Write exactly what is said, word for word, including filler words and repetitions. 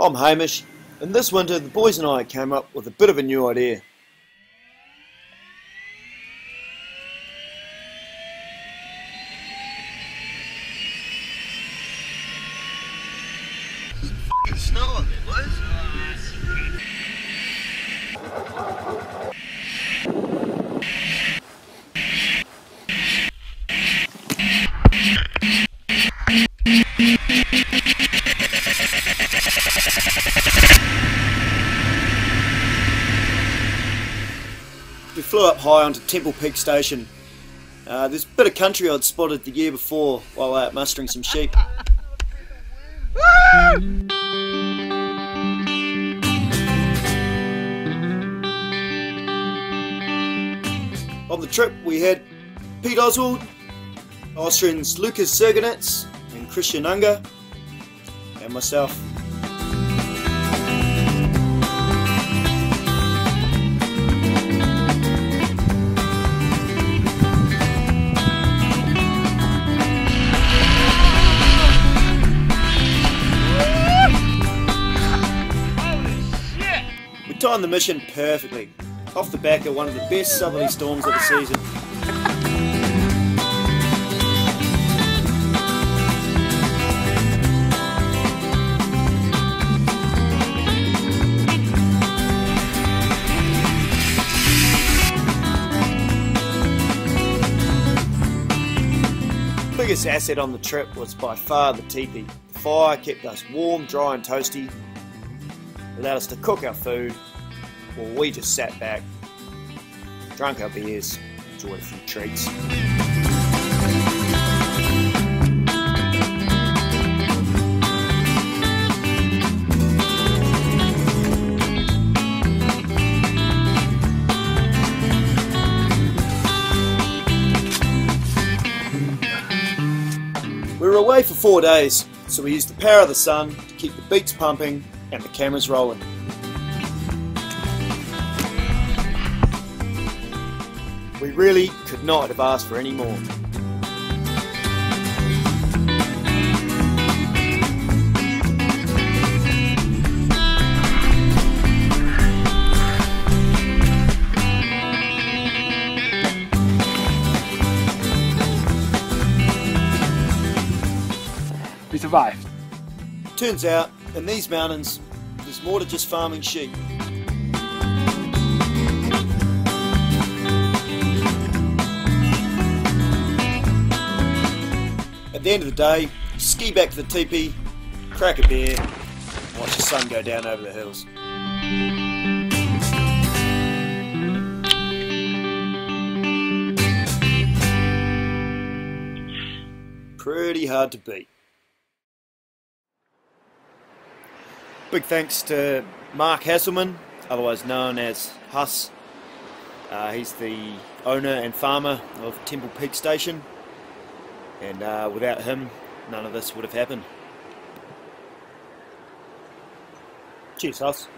I'm Hamish, and this winter the boys and I came up with a bit of a new idea. We flew up high onto Temple Peak Station. Uh, there's a bit of country I'd spotted the year before while out mustering some sheep. On the trip we had Pete Oswald, Austrians Lukas Zoegernitz and Christian Unger, and myself. Timed the mission perfectly, off the back of one of the best southerly storms of the season. The biggest asset on the trip was by far the teepee. The fire kept us warm, dry and toasty, allowed us to cook our food, well, we just sat back, drank our beers, enjoyed a few treats. We were away for four days, so we used the power of the sun to keep the beats pumping and the cameras rolling. We really could not have asked for any more. We survived. Turns out, in these mountains, there's more to just farming sheep. At the end of the day, ski back to the teepee, crack a beer, and watch the sun go down over the hills. Pretty hard to beat. Big thanks to Mark Hasselman, otherwise known as Huss. Uh, he's the owner and farmer of Temple Peak Station. And uh, without him, none of this would have happened. Cheers, Hoss.